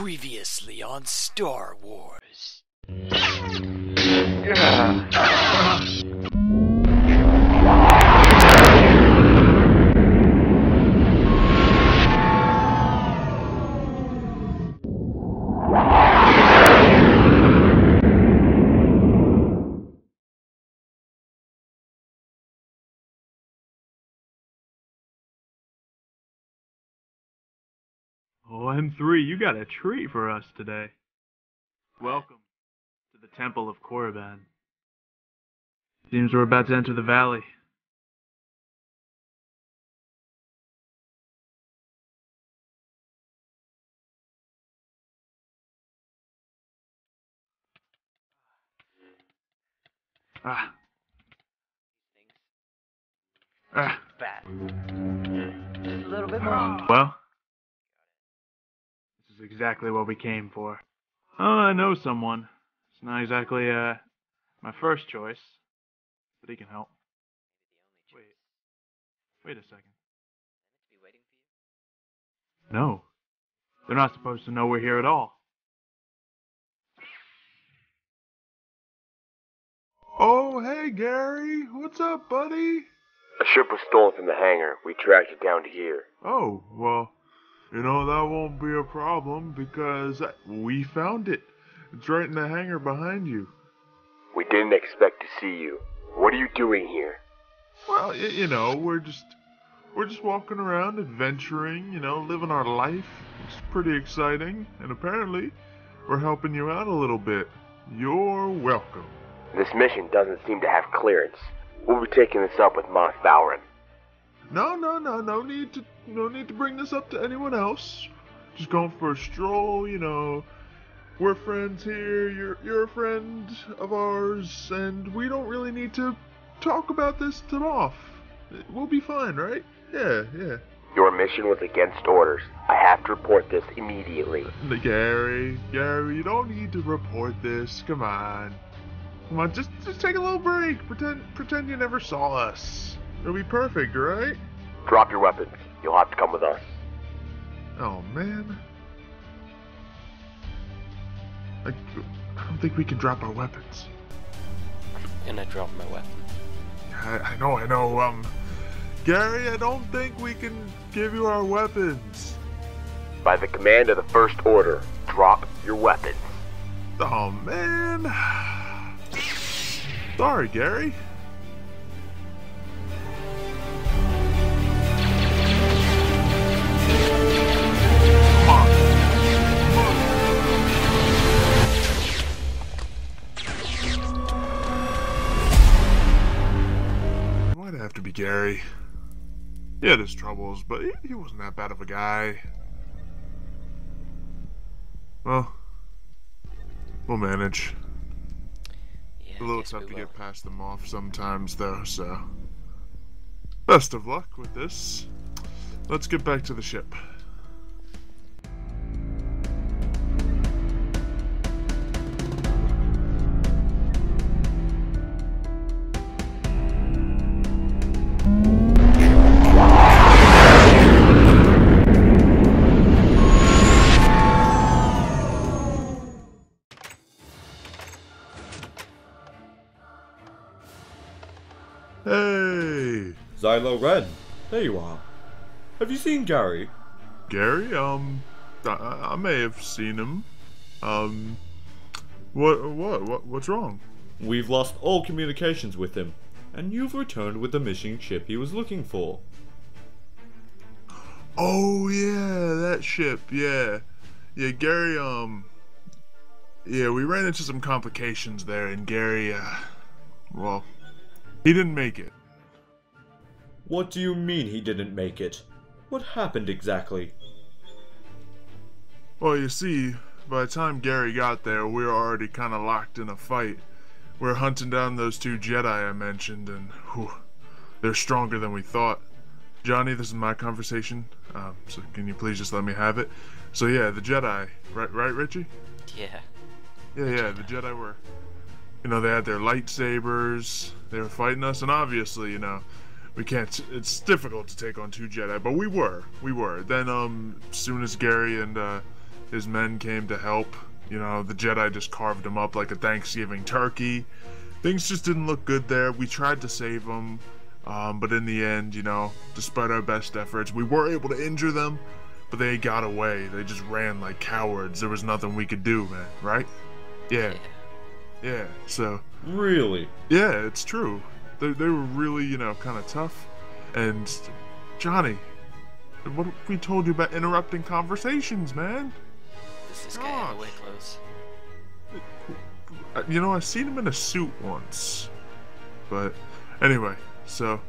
Previously on Star Wars. Oh, M3, you got a treat for us today. Welcome to the Temple of Korriban. Seems we're about to enter the valley. Just a little bit more. Well, exactly what we came for. Oh, I know someone. It's not exactly, my first choice, but he can help. Wait a second. No. They're not supposed to know we're here at all. Oh, hey, Gary. What's up, buddy? A ship was stolen from the hangar. We tracked it down to here. Oh, well... You know, that won't be a problem, because we found it. It's right in the hangar behind you. We didn't expect to see you. What are you doing here? Well, you know, we're just walking around, adventuring, you know, living our life. It's pretty exciting, and apparently, we're helping you out a little bit. You're welcome. This mission doesn't seem to have clearance. We'll be taking this up with Moff Valron. No need to bring this up to anyone else. Just going for a stroll, you know. We're friends here, you're a friend of ours, and we don't really need to talk about this to Moff. We'll be fine, right? Yeah. Your mission was against orders. I have to report this immediately. Gary, you don't need to report this. Come on, just take a little break. Pretend you never saw us. It'll be perfect, right? Drop your weapons. You'll have to come with us. Oh, man. I don't think we can drop our weapons. And I dropped my weapon. I know. Gary, I don't think we can give you our weapons. By the command of the First Order, drop your weapons. Oh, man. Sorry, Gary. Have to be Gary. He had his troubles, but he wasn't that bad of a guy. Well, we'll manage. Yeah, a little tough to get past them off sometimes, though, so... Best of luck with this. Let's get back to the ship. Dilo Red, there you are. Have you seen Gary? Gary? I may have seen him. What's wrong? We've lost all communications with him, and you've returned with the missing ship he was looking for. Oh yeah, that ship, yeah. Yeah, Gary, yeah, we ran into some complications there, and Gary, well, he didn't make it. What do you mean he didn't make it? What happened exactly? Well, you see, by the time Gary got there, we were already kind of locked in a fight. We were hunting down those two Jedi I mentioned, and whew, they're stronger than we thought. Johnny, this is my conversation, so can you please just let me have it? So yeah, the Jedi, right Richie? Yeah. Yeah, the Jedi were, you know, they had their lightsabers, they were fighting us, and obviously, you know, we can't, it's difficult to take on two Jedi, but we were. Then, soon as Gary and His men came to help. You know, the Jedi just carved him up like a Thanksgiving turkey. Things just didn't look good there. We tried to save him, but in the end, you know, despite our best efforts, we were able to injure them, but they got away. They just ran like cowards. There was nothing we could do, man, right? Yeah. Yeah, so... Really? Yeah, it's true. They were really, you know, kind of tough. And, Johnny, what we told you about interrupting conversations, man? This guy had way close. You know, I've seen him in a suit once. But, anyway, so,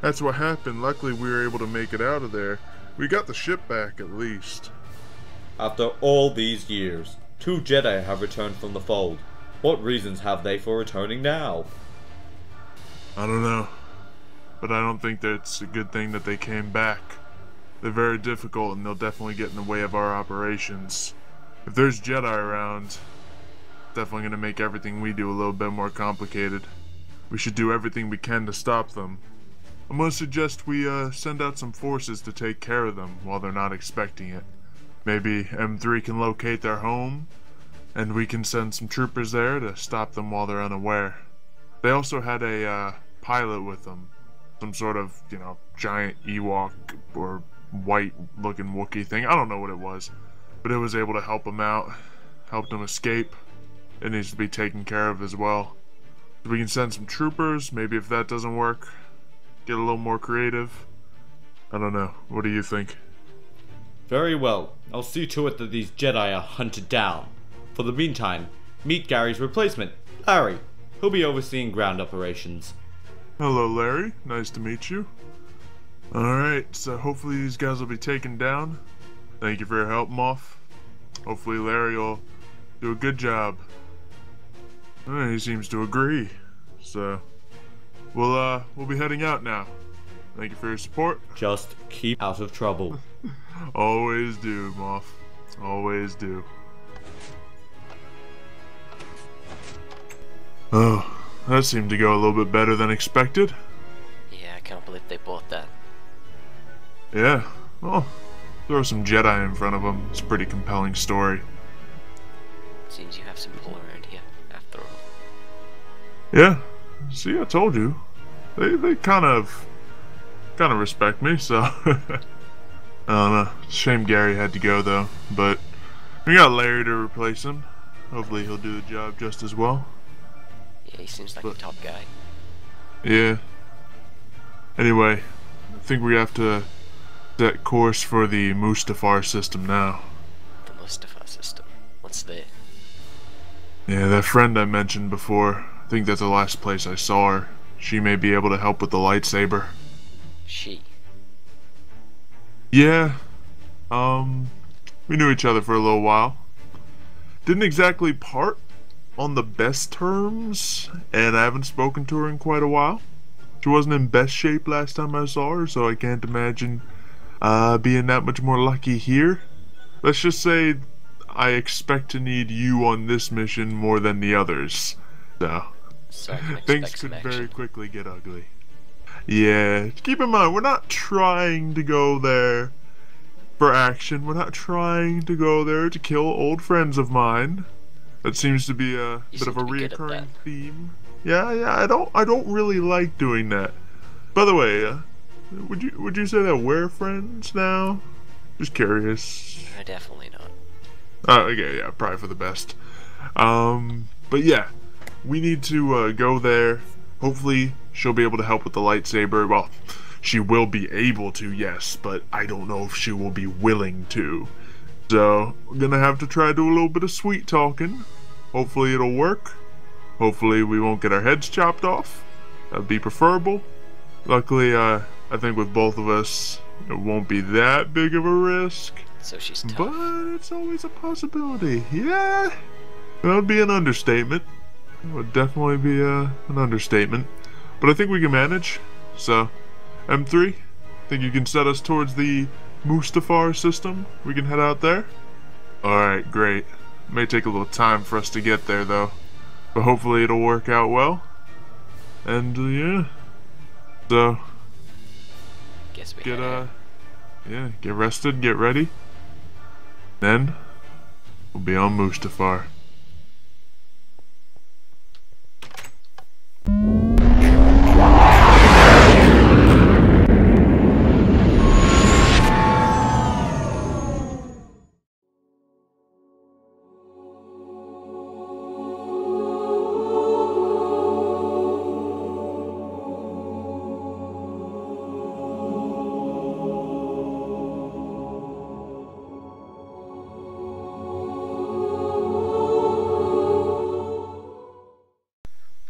that's what happened. Luckily, we were able to make it out of there. We got the ship back, at least. After all these years, 2 Jedi have returned from the fold. What reasons have they for returning now? I don't know. But I don't think that it's a good thing that they came back. They're very difficult, and they'll definitely get in the way of our operations. If there's Jedi around, definitely going to make everything we do a little bit more complicated. We should do everything we can to stop them. I'm going to suggest we send out some forces to take care of them while they're not expecting it. Maybe M3 can locate their home, and we can send some troopers there to stop them while they're unaware. They also had a pilot with them. Some sort of, you know, giant Ewok or white-looking Wookiee thing. I don't know what it was. But it was able to help him out, helped him escape. It needs to be taken care of as well. So we can send some troopers, maybe if that doesn't work, get a little more creative. I don't know. What do you think? Very well. I'll see to it that these Jedi are hunted down. For the meantime, meet Gary's replacement, Larry. He'll be overseeing ground operations. Hello, Larry. Nice to meet you. Alright, so hopefully these guys will be taken down. Thank you for your help, Moff. Hopefully Larry will do a good job. Well, he seems to agree. So, we'll be heading out now. Thank you for your support. Just keep out of trouble. Always do, Moff. Always do. Oh, that seemed to go a little bit better than expected. Yeah, I can't believe they bought that. Yeah, well, throw some Jedi in front of them. It's a pretty compelling story. Seems you have some pull around here, after all. Yeah, see, I told you. They kind of respect me, so... I don't know. Shame Gary had to go, though. But we got Larry to replace him. Hopefully he'll do the job just as well. Yeah, he seems like a top guy. Yeah. Anyway, I think we have to set course for the Mustafar system now. The Mustafar system? What's there? Yeah, that friend I mentioned before. I think that's the last place I saw her. She may be able to help with the lightsaber. She? Yeah. We knew each other for a little while. Didn't exactly part on the best terms, and I haven't spoken to her in quite a while. She wasn't in best shape last time I saw her, so I can't imagine being that much more lucky here. Let's just say I expect to need you on this mission more than the others. So things could very quickly get ugly. Yeah, keep in mind, we're not trying to go there for action. We're not trying to go there to kill old friends of mine. That seems to be a bit of a reoccurring theme. Yeah, I don't really like doing that. By the way, would you say that we're friends now? Just curious. Definitely not. Okay, yeah, probably for the best. But yeah, we need to go there. Hopefully, she'll be able to help with the lightsaber. Well, she will be able to, yes, but I don't know if she will be willing to. So, we're gonna have to try to do a little bit of sweet talking. Hopefully it'll work. Hopefully we won't get our heads chopped off. That'd be preferable. Luckily, I think with both of us, it won't be that big of a risk. So she's tough. But it's always a possibility. Yeah! That would be an understatement. It would definitely be an understatement. But I think we can manage. So, M3, I think you can set us towards the Mustafar system. We can head out there. Alright, great. It may take a little time for us to get there, though. But hopefully it'll work out well. And, yeah. So, guess we get rested, get ready. Then, will be on Mustafar.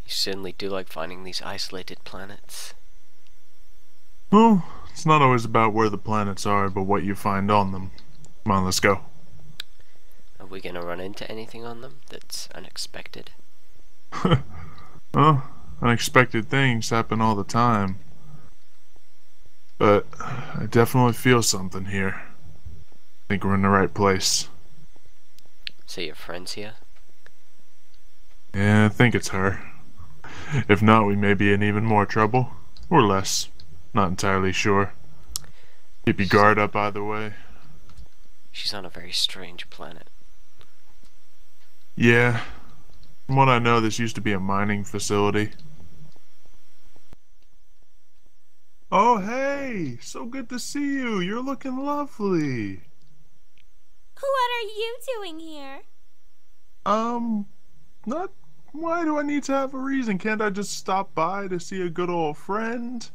Certainly do like finding these isolated planets. Well, it's not always about where the planets are, but what you find on them. Come on, let's go. Are we gonna run into anything on them that's unexpected? Well, unexpected things happen all the time. But I definitely feel something here. I think we're in the right place. So your friend's here? Yeah, I think it's her. If not, we may be in even more trouble. Or less. Not entirely sure. Keep your guard up either way. She's on a very strange planet. Yeah. From what I know, this used to be a mining facility. Oh, hey! So good to see you! You're looking lovely! What are you doing here? Not... Why do I need to have a reason? Can't I just stop by to see a good old friend?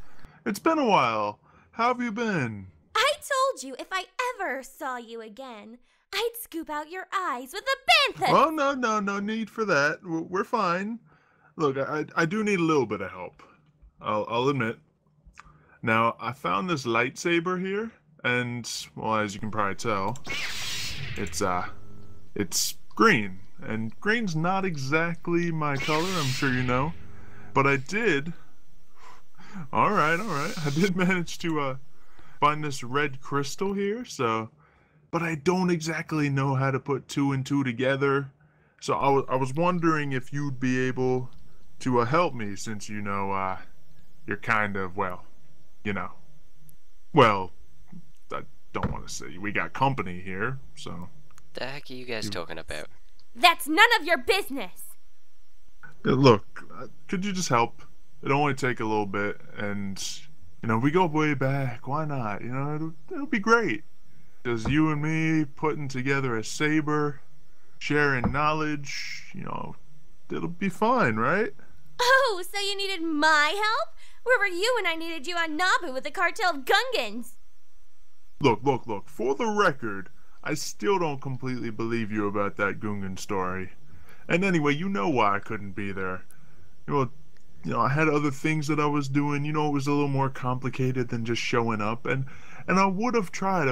It's been a while. How have you been? I told you if I ever saw you again, I'd scoop out your eyes with a bantha. Oh, no need for that. We're fine. Look, I do need a little bit of help. I'll admit. Now, I found this lightsaber here, and, well, as you can probably tell, it's green. And green's not exactly my color, I'm sure you know. But I did... Alright. I did manage to find this red crystal here, so... But I don't exactly know how to put 2 and 2 together. So I was wondering if you'd be able to help me, since you know, you're kind of, well, you know. Well, I don't want to say. We got company here, so... The heck are you guys talking about? That's none of your business! Look, could you just help? It'll only take a little bit, and, you know, we go way back, why not? You know, it'll be great. Just you and me putting together a saber, sharing knowledge, you know, it'll be fine, right? Oh, so you needed my help? Where were you when I needed you on Naboo with the cartel of Gungans? Look, for the record, I still don't completely believe you about that Gungan story. And anyway, you know why I couldn't be there. Well, you know, I had other things that I was doing. You know, it was a little more complicated than just showing up. And I would have tried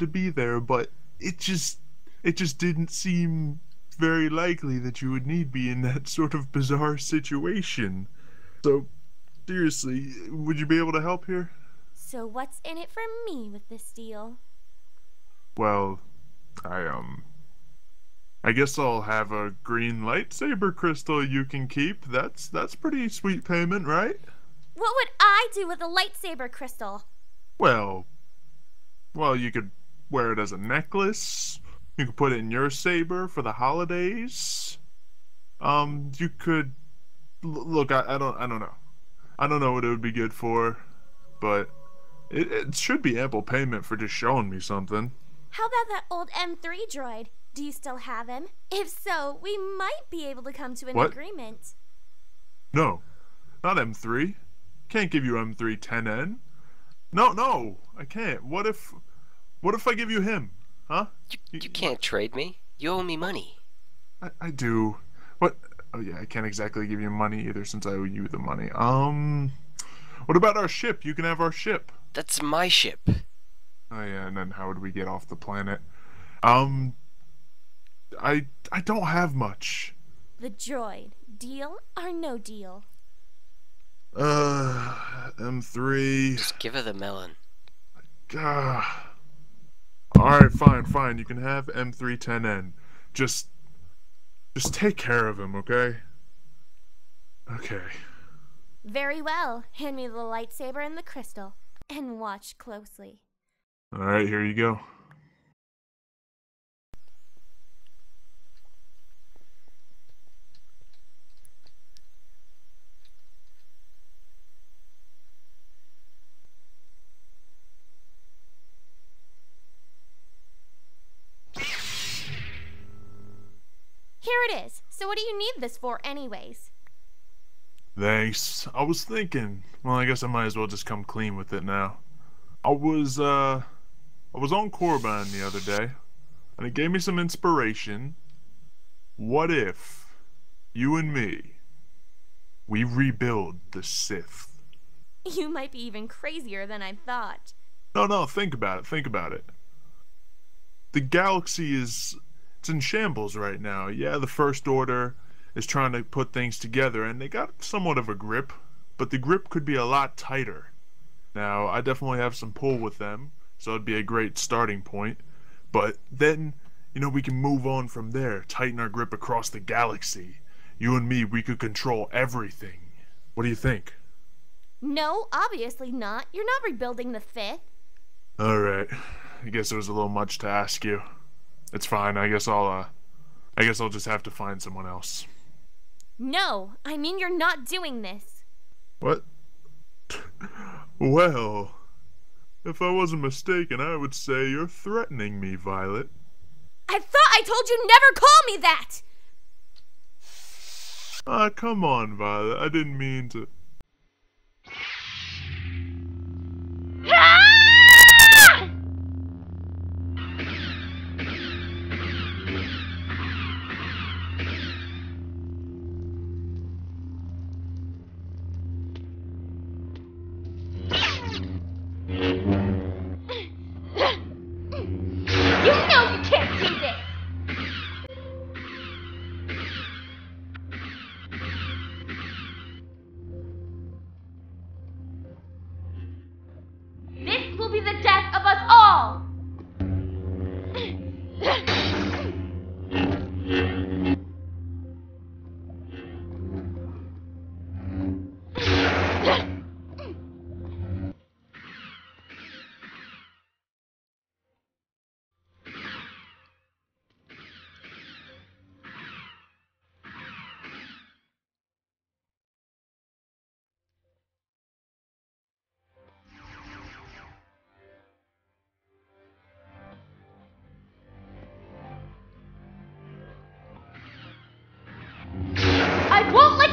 to be there, but it just didn't seem very likely that you would need me in that sort of bizarre situation. So, seriously, would you be able to help here? So what's in it for me with this deal? Well, I guess I'll have a green lightsaber crystal you can keep. That's pretty sweet payment, right? What would I do with a lightsaber crystal? Well, you could wear it as a necklace. You could put it in your saber for the holidays. You could look. I don't know. I don't know what it would be good for, but it should be ample payment for just showing me something. How about that old M3 droid? Do you still have him? If so, we might be able to come to an agreement. No, not M3. Can't give you M3-10N. No, I can't. What if I give you him? Huh? You can't trade me. You owe me money. I do. What? Oh yeah, I can't exactly give you money either since I owe you the money. What about our ship? You can have our ship. That's my ship. Oh yeah, and then how would we get off the planet? I don't have much. The droid. Deal or no deal? M3... Just give her the melon. Alright, fine. You can have M3-10N. Just take care of him, okay? Okay. Very well. Hand me the lightsaber and the crystal. And watch closely. Alright, here you go. it is. So what do you need this for anyways? Thanks. I was thinking, well, I guess I might as well just come clean with it now. I was on Korriban the other day, and it gave me some inspiration. What if you and me, we rebuild the Sith? You might be even crazier than I thought. No, think about it, The galaxy is, it's in shambles right now. Yeah, the First Order is trying to put things together, and they got somewhat of a grip, but the grip could be a lot tighter. Now, I definitely have some pull with them, so it'd be a great starting point, but then, you know, we can move on from there, tighten our grip across the galaxy. You and me, we could control everything. What do you think? No, obviously not. You're not rebuilding the Fifth. Alright. I guess it was a little much to ask you. It's fine. I guess I'll just have to find someone else. No, I mean you're not doing this. What? Well, if I wasn't mistaken, I would say you're threatening me, Violet. I thought I told you never call me that! Ah, come on, Violet. I didn't mean to...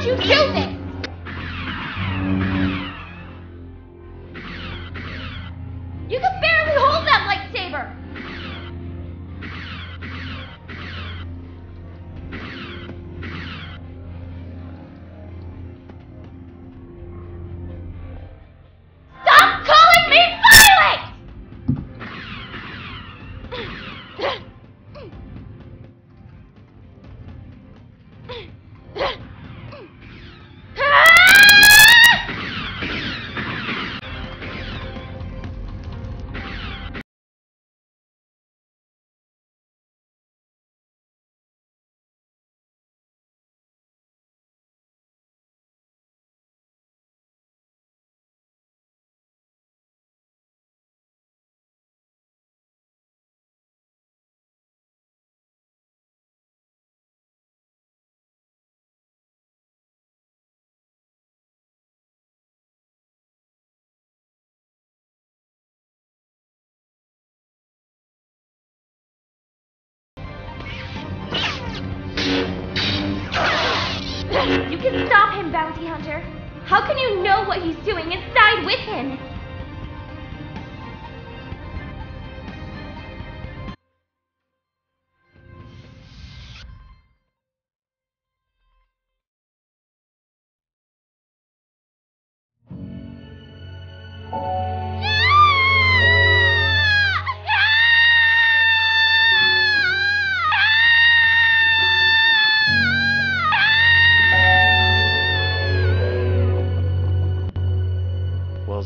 You do this! You can barely hold that lightsaber! Stop calling me Violet! You can stop him, bounty hunter. How can you know what he's doing and side with him?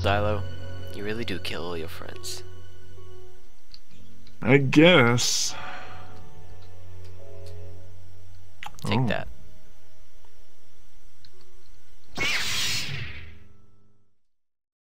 Dilo, you really do kill all your friends. I guess. Take that.